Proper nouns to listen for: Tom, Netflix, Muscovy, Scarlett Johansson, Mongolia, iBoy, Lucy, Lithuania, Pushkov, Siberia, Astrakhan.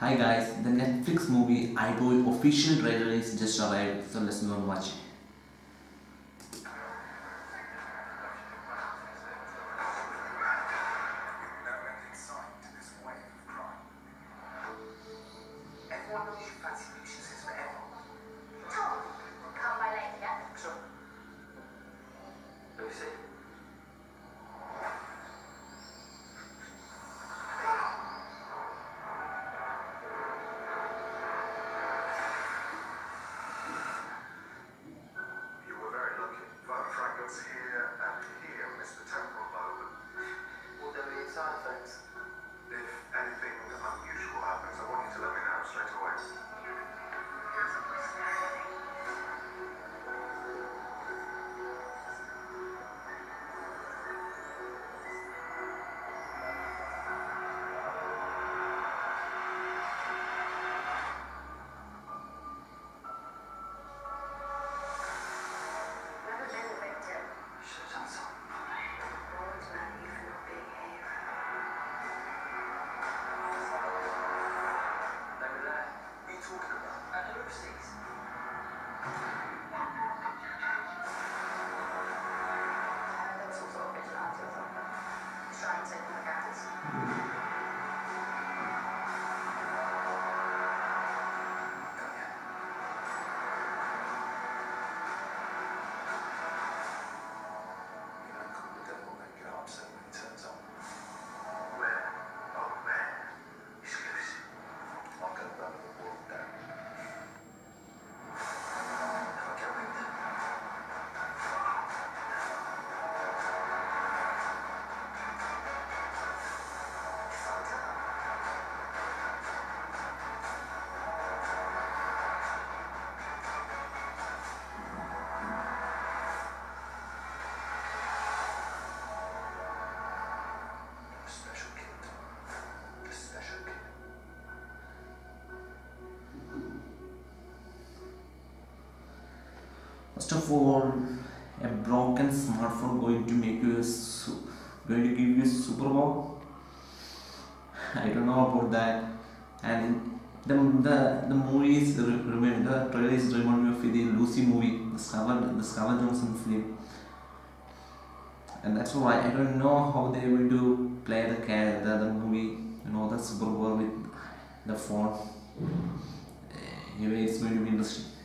Hi guys, the Netflix movie iBoy official trailer is just arrived, so let's go and watch it. Tom, come by later. Sure. Lucy. First of all, a broken smartphone going to give you a super wow. I don't know about that. And the movie is the trailer is reminding me of the Lucy movie, the Scarlett Johansson film. And that's why I don't know how they will do play the character, the movie, you know, the super wow with the phone. Anyway, it's going to be interesting.